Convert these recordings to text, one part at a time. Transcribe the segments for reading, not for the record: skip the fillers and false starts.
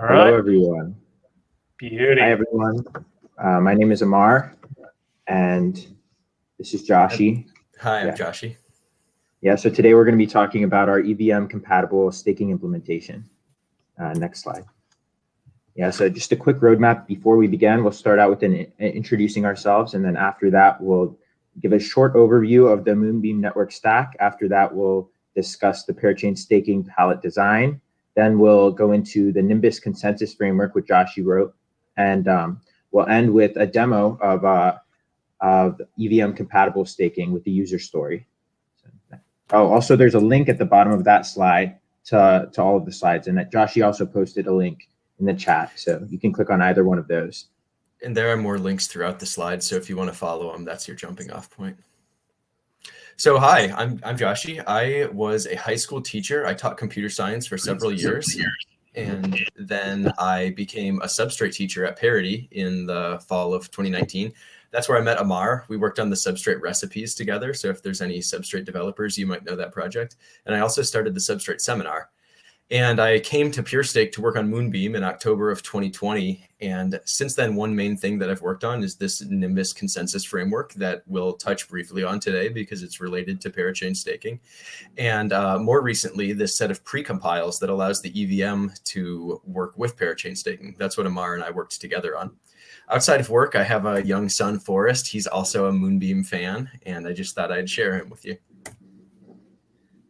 All right. Hello, everyone. Beauty. Hi, everyone. My name is Amar, and this is Joshy. Hi, I'm Joshy. Yeah, so today we're going to be talking about our EVM-compatible staking implementation. Next slide. Yeah, so just a quick roadmap before we begin. We'll start out with introducing ourselves, and then after that, we'll give a short overview of the Moonbeam network stack. After that, we'll discuss the parachain staking palette design. Then we'll go into the Nimbus consensus framework, which Joshy wrote, and we'll end with a demo of EVM-compatible staking with the user story. Oh, also, there's a link at the bottom of that slide to all of the slides, and that Joshy also posted a link in the chat, so you can click on either one of those. And there are more links throughout the slides, so if you want to follow them, that's your jumping off point. So hi, I'm Joshy. I was a high school teacher. I taught computer science for several years, and then I became a Substrate teacher at Parity in the fall of 2019. That's where I met Amar. We worked on the Substrate recipes together. So if there's any Substrate developers, you might know that project. And I also started the Substrate seminar. And I came to PureStake to work on Moonbeam in October of 2020. And since then, one main thing that I've worked on is this Nimbus consensus framework that we'll touch briefly on today because it's related to parachain staking. And more recently, this set of precompiles that allows the EVM to work with parachain staking. That's what Amar and I worked together on. Outside of work, I have a young son, Forrest. He's also a Moonbeam fan, and I just thought I'd share him with you.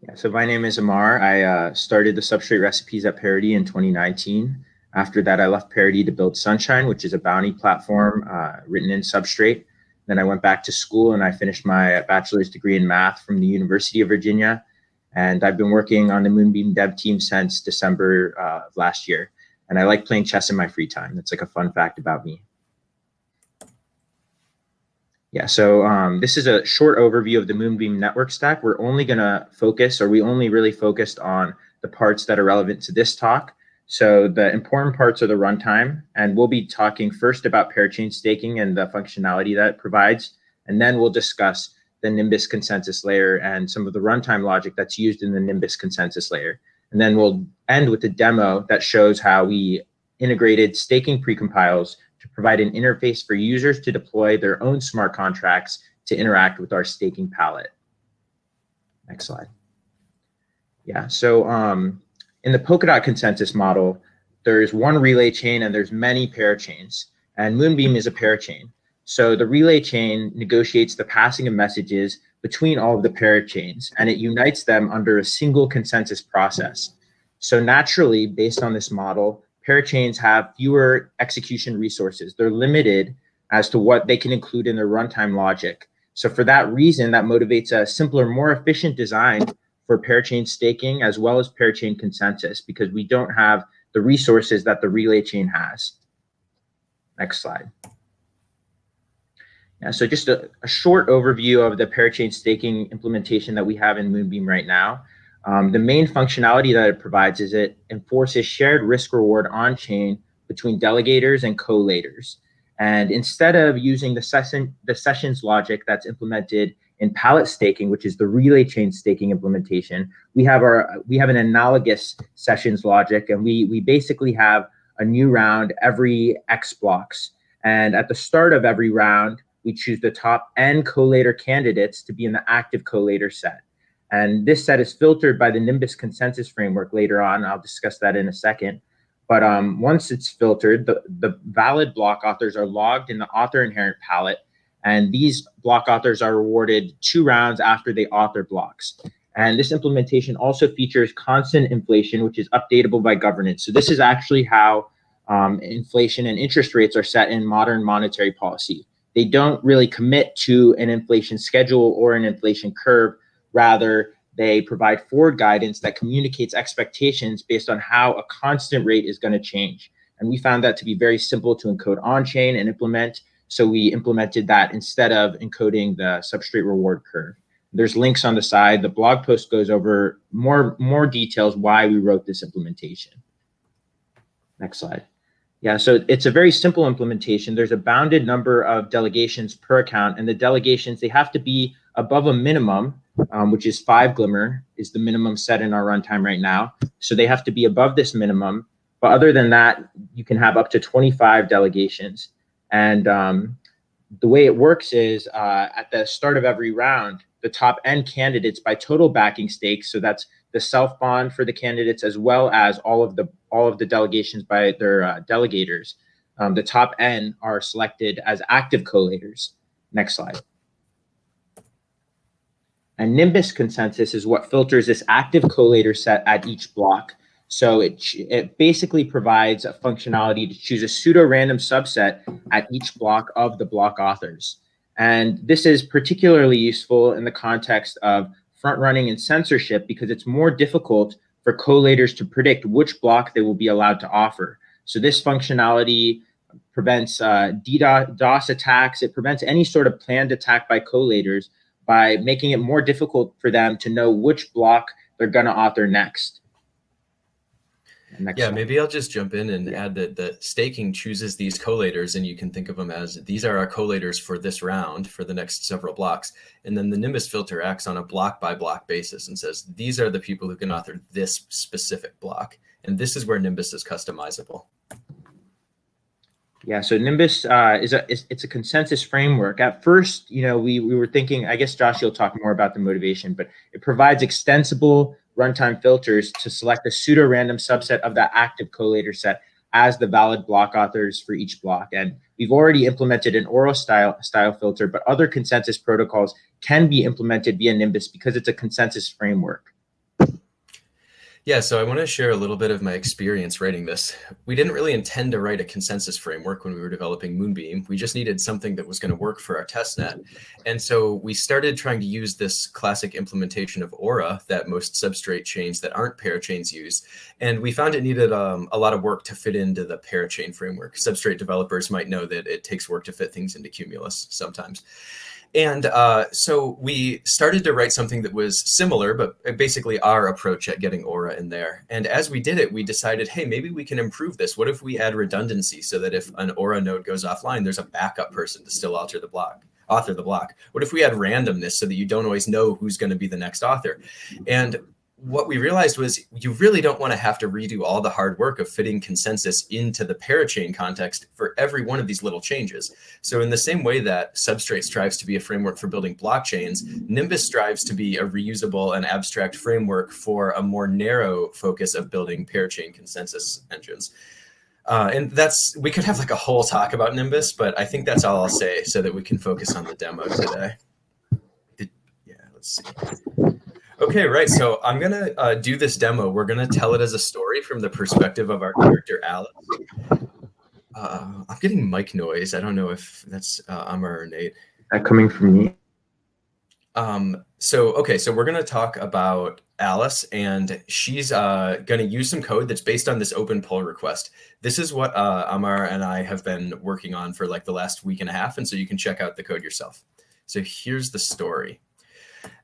Yeah, so my name is Amar. I started the Substrate recipes at Parity in 2019. After that, I left Parity to build Sunshine, which is a bounty platform written in Substrate. Then I went back to school, and I finished my bachelor's degree in math from the University of Virginia. And I've been working on the Moonbeam dev team since December of last year. And I like playing chess in my free time. That's like a fun fact about me. Yeah, so this is a short overview of the Moonbeam network stack. We're only going to focus, or we only really focused on the parts that are relevant to this talk. So the important parts are the runtime, and we'll be talking first about parachain staking and the functionality that it provides, and then we'll discuss the Nimbus consensus layer and some of the runtime logic that's used in the Nimbus consensus layer. And then we'll end with a demo that shows how we integrated staking precompiles to provide an interface for users to deploy their own smart contracts to interact with our staking palette. Next slide. Yeah, so in the Polkadot consensus model, there's one relay chain and there's many parachains, and Moonbeam is a parachain. So the relay chain negotiates the passing of messages between all of the parachains, and it unites them under a single consensus process. So naturally, based on this model, parachains have fewer execution resources. They're limited as to what they can include in their runtime logic. So for that reason, that motivates a simpler, more efficient design for parachain staking as well as parachain consensus, because we don't have the resources that the relay chain has. Next slide. Yeah, so just a short overview of the parachain staking implementation that we have in Moonbeam right now. The main functionality that it provides is it enforces shared risk reward on chain between delegators and collators. And instead of using the sessions logic that's implemented in pallet staking, which is the relay chain staking implementation, we have an analogous sessions logic, and we basically have a new round every X blocks. And at the start of every round, we choose the top N collator candidates to be in the active collator set. And this set is filtered by the Nimbus consensus framework later on. I'll discuss that in a second. But once it's filtered, the valid block authors are logged in the author inherent palette. And these block authors are rewarded 2 rounds after they author blocks. And this implementation also features constant inflation, which is updatable by governance. So this is actually how inflation and interest rates are set in modern monetary policy. They don't really commit to an inflation schedule or an inflation curve. Rather, they provide forward guidance that communicates expectations based on how a constant rate is going to change. And we found that to be very simple to encode on-chain and implement, so we implemented that instead of encoding the substrate reward curve. There's links on the side. The blog post goes over more details why we wrote this implementation. Next slide. Yeah, so it's a very simple implementation. There's a bounded number of delegations per account, and the delegations, they have to be above a minimum, which is 5 glimmer, is the minimum set in our runtime right now. So they have to be above this minimum, But other than that, you can have up to 25 delegations. And the way it works is at the start of every round, the top end candidates by total backing stakes, so that's the self bond for the candidates as well as all of the delegations by their delegators. The top end are selected as active collators. Next slide. And Nimbus consensus is what filters this active collator set at each block. So it basically provides a functionality to choose a pseudo-random subset at each block of the block authors. And this is particularly useful in the context of front-running and censorship, because it's more difficult for collators to predict which block they will be allowed to offer. So this functionality prevents DDoS attacks. It prevents any sort of planned attack by collators by making it more difficult for them to know which block they're going to author next. Yeah, maybe I'll just jump in and add that the staking chooses these collators, and you can think of them as these are our collators for this round for the next several blocks. And then the Nimbus filter acts on a block by block basis and says, these are the people who can author this specific block. And this is where Nimbus is customizable. Yeah, so Nimbus it's a consensus framework. At first, you know, we were thinking, I guess Josh, you'll talk more about the motivation, but it provides extensible runtime filters to select a pseudo-random subset of that active collator set as the valid block authors for each block. And we've already implemented an Aura style filter, but other consensus protocols can be implemented via Nimbus because it's a consensus framework. Yeah, so I want to share a little bit of my experience writing this. We didn't really intend to write a consensus framework when we were developing Moonbeam. We just needed something that was going to work for our testnet. And so we started trying to use this classic implementation of Aura that most substrate chains that aren't parachains use. And we found it needed a lot of work to fit into the parachain framework. Substrate developers might know that it takes work to fit things into Cumulus sometimes. And so we started to write something that was similar, but basically our approach at getting Aura in there. And as we did it, we decided, hey, maybe we can improve this. What if we add redundancy so that if an Aura node goes offline, there's a backup person to still author the block? What if we add randomness so that you don't always know who's going to be the next author? And what we realized was you really don't want to have to redo all the hard work of fitting consensus into the parachain context for every one of these little changes. So in the same way that Substrate strives to be a framework for building blockchains, Nimbus strives to be a reusable and abstract framework for a more narrow focus of building parachain consensus engines. And that's, we could have like a whole talk about Nimbus, but I think that's all I'll say so that we can focus on the demo today. Yeah, let's see. Okay, right. So I'm going to do this demo. We're going to tell it as a story from the perspective of our character, Alex. I'm getting mic noise. I don't know if that's Amar or Nate. Is that coming from me? So we're going to talk about Alice, and she's going to use some code that's based on this open pull request. This is what Amar and I have been working on for like the last week and a half, and so you can check out the code yourself. So here's the story.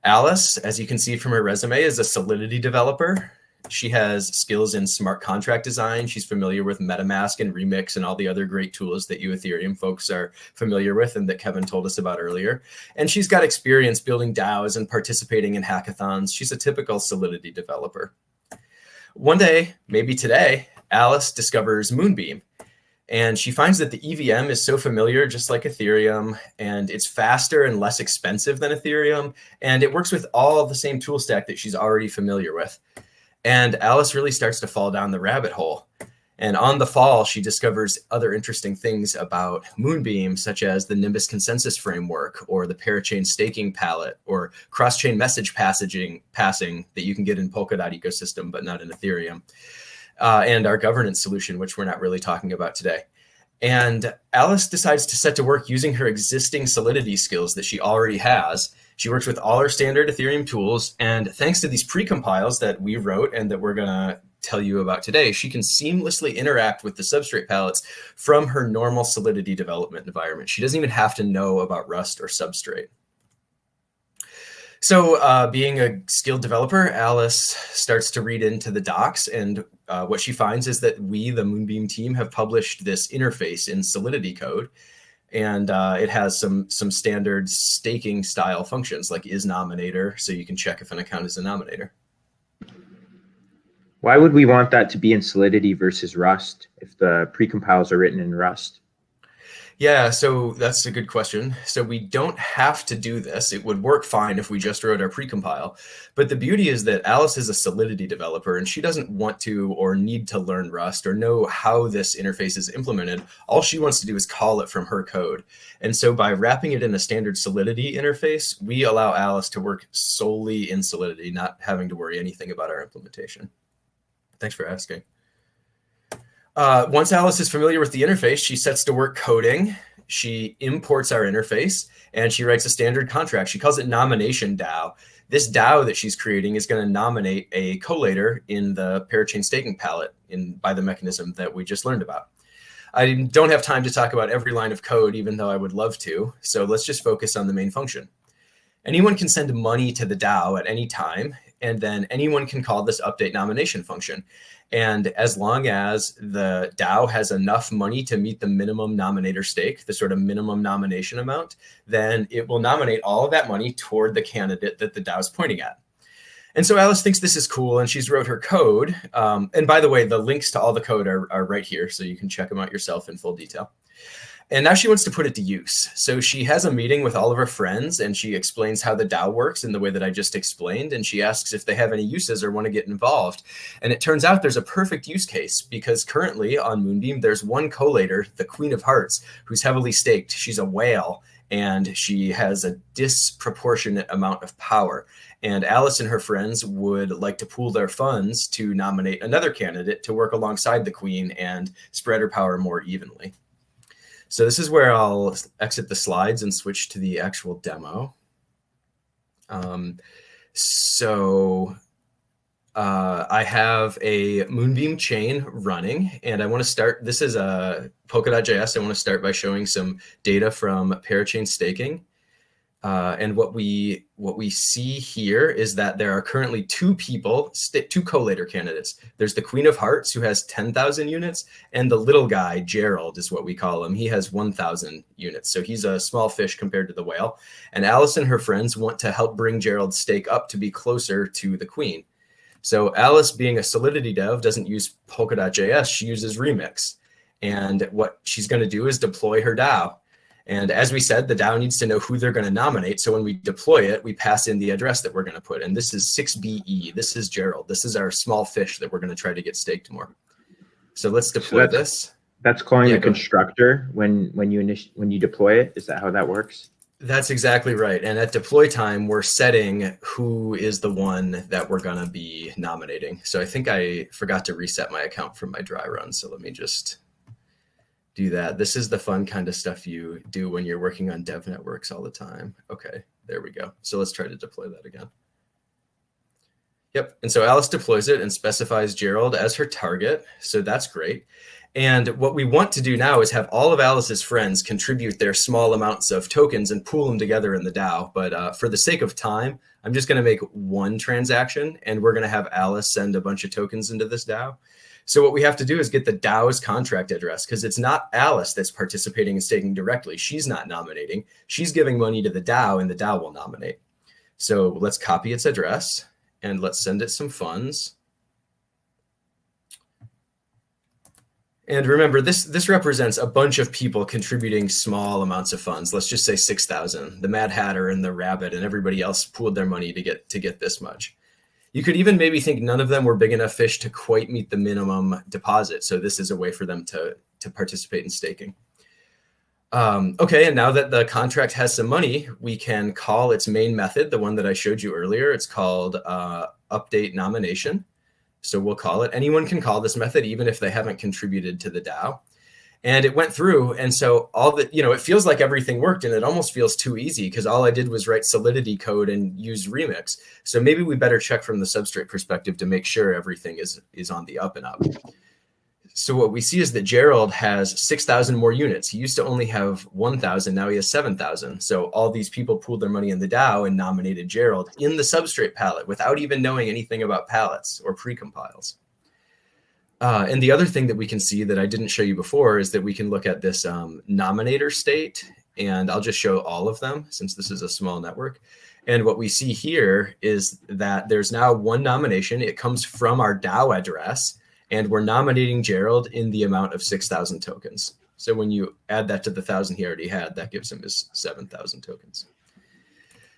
Alice, as you can see from her resume, is a Solidity developer. She has skills in smart contract design. She's familiar with MetaMask and Remix and all the other great tools that you Ethereum folks are familiar with and that Kevin told us about earlier. And she's got experience building DAOs and participating in hackathons. She's a typical Solidity developer. One day, maybe today, Alice discovers Moonbeam. And she finds that the EVM is so familiar, just like Ethereum, and it's faster and less expensive than Ethereum, and it works with all the same tool stack that she's already familiar with. And Alice really starts to fall down the rabbit hole. And on the fall, she discovers other interesting things about Moonbeam, such as the Nimbus consensus framework, or the parachain staking palette, or cross-chain message passing that you can get in Polkadot ecosystem, but not in Ethereum. And our governance solution, which we're not really talking about today. And Alice decides to set to work using her existing Solidity skills that she already has. She works with all her standard Ethereum tools, and thanks to these precompiles that we wrote and that we're going to tell you about today, she can seamlessly interact with the substrate palettes from her normal Solidity development environment. She doesn't even have to know about Rust or substrate. So being a skilled developer, Alice starts to read into the docs, and what she finds is that we, the Moonbeam team, have published this interface in Solidity code, and it has some standard staking style functions like isNominator, so you can check if an account is a nominator. Why would we want that to be in Solidity versus Rust if the precompiles are written in Rust? Yeah, so that's a good question. So we don't have to do this. It would work fine if we just wrote our precompile. But the beauty is that Alice is a Solidity developer, and she doesn't want to or need to learn Rust or know how this interface is implemented. All she wants to do is call it from her code. And so by wrapping it in a standard Solidity interface, we allow Alice to work solely in Solidity, not having to worry anything about our implementation. Thanks for asking. Once Alice is familiar with the interface, she sets to work coding. She imports our interface, and she writes a standard contract. She calls it nomination DAO. This DAO that she's creating is going to nominate a collator in the parachain staking palette by the mechanism that we just learned about. I don't have time to talk about every line of code, even though I would love to, so let's just focus on the main function. Anyone can send money to the DAO at any time, and then anyone can call this update nomination function. And as long as the DAO has enough money to meet the minimum nominator stake, the sort of minimum nomination amount, then it will nominate all of that money toward the candidate that the DAO is pointing at. And so Alice thinks this is cool, and she's wrote her code. And by the way, the links to all the code are right here, so you can check them out yourself in full detail. And now she wants to put it to use. So she has a meeting with all of her friends, and she explains how the DAO works in the way that I just explained. And she asks if they have any uses or want to get involved. And it turns out there's a perfect use case, because currently on Moonbeam, there's one collator, the Queen of Hearts, who's heavily staked. She's a whale, and she has a disproportionate amount of power. And Alice and her friends would like to pool their funds to nominate another candidate to work alongside the Queen and spread her power more evenly. So this is where I'll exit the slides and switch to the actual demo. I have a Moonbeam chain running, and I want to start. This is a Polkadot.js. I want to start by showing some data from parachain staking. And what we see here is that there are currently two collator candidates. There's the Queen of Hearts, who has 10,000 units, and the little guy, Gerald, is what we call him. He has 1,000 units, so he's a small fish compared to the whale. And Alice and her friends want to help bring Gerald's stake up to be closer to the Queen. So Alice, being a Solidity dev, doesn't use Polkadot.js. She uses Remix. And what she's going to do is deploy her DAO. And as we said, the DAO needs to know who they're going to nominate. So when we deploy it, we pass in the address that we're going to put. And this is 6BE. This is Gerald. This is our small fish that we're going to try to get staked more. So let's deploy this. That's calling the constructor when you deploy it. Is that how that works? That's exactly right. And at deploy time, we're setting who is the one that we're going to be nominating. So I think I forgot to reset my account from my dry run. So let me just do that. This is the fun kind of stuff you do when you're working on dev networks all the time. Okay, there we go. So let's try to deploy that again. Yep, and so Alice deploys it and specifies Gerald as her target. So that's great. And what we want to do now is have all of Alice's friends contribute their small amounts of tokens and pool them together in the DAO. But for the sake of time, I'm just going to make one transaction, and we're going to have Alice send a bunch of tokens into this DAO. So what we have to do is get the DAO's contract address, because it's not Alice that's participating and staking directly. She's not nominating. She's giving money to the DAO, and the DAO will nominate. So let's copy its address, and let's send it some funds. And remember, this represents a bunch of people contributing small amounts of funds. Let's just say 6,000. The Mad Hatter and the Rabbit and everybody else pooled their money to get this much. You could even maybe think none of them were big enough fish to quite meet the minimum deposit. So this is a way for them to participate in staking. Okay, and now that the contract has some money, we can call its main method, the one that I showed you earlier. It's called update nomination. So we'll call it. Anyone can call this method, even if they haven't contributed to the DAO. And it went through, and so all the, you know, it feels like everything worked, and it almost feels too easy because all I did was write Solidity code and use Remix. So maybe we better check from the Substrate perspective to make sure everything is on the up and up. So what we see is that Gerald has 6,000 more units. He used to only have 1,000. Now he has 7,000. So all these people pooled their money in the DAO and nominated Gerald in the Substrate palette without even knowing anything about palettes or precompiles. And the other thing that we can see that I didn't show you before is that we can look at this nominator state, and I'll just show all of them since this is a small network. And what we see here is that there's now one nomination. It comes from our DAO address, and we're nominating Gerald in the amount of 6,000 tokens. So when you add that to the 1,000 he already had, that gives him his 7,000 tokens.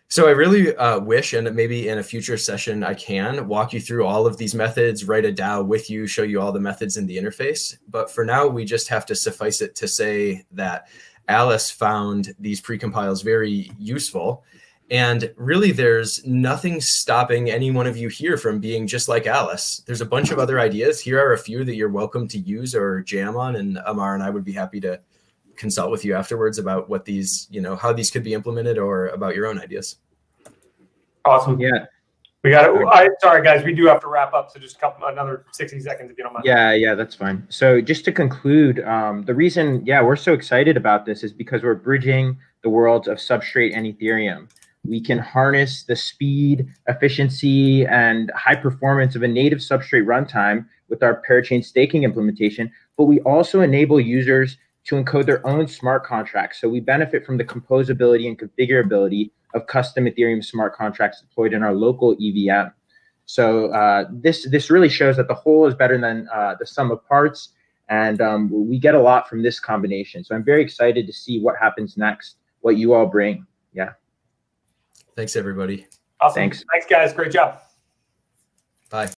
So I really wish, and maybe in a future session I can, walk you through all of these methods, write a DAO with you, show you all the methods in the interface. But for now, we just have to suffice it to say that Alice found these precompiles very useful. And really, there's nothing stopping any one of you here from being just like Alice. There's a bunch of other ideas. Here are a few that you're welcome to use or jam on, and Amar and I would be happy to consult with you afterwards about what these, you know, how these could be implemented, or about your own ideas. Awesome. Yeah. We got it. Sorry, guys, we do have to wrap up. So just a couple, another 60 seconds if you don't mind. Yeah, yeah, that's fine. So just to conclude, the reason, yeah, we're so excited about this is because we're bridging the worlds of Substrate and Ethereum. We can harness the speed, efficiency, and high performance of a native Substrate runtime with our parachain staking implementation, but we also enable users to encode their own smart contracts. So we benefit from the composability and configurability of custom Ethereum smart contracts deployed in our local EVM. So this really shows that the whole is better than the sum of parts, and we get a lot from this combination. So I'm very excited to see what happens next, what you all bring. Yeah. Thanks, everybody. Awesome. Thanks, guys. Great job. Bye.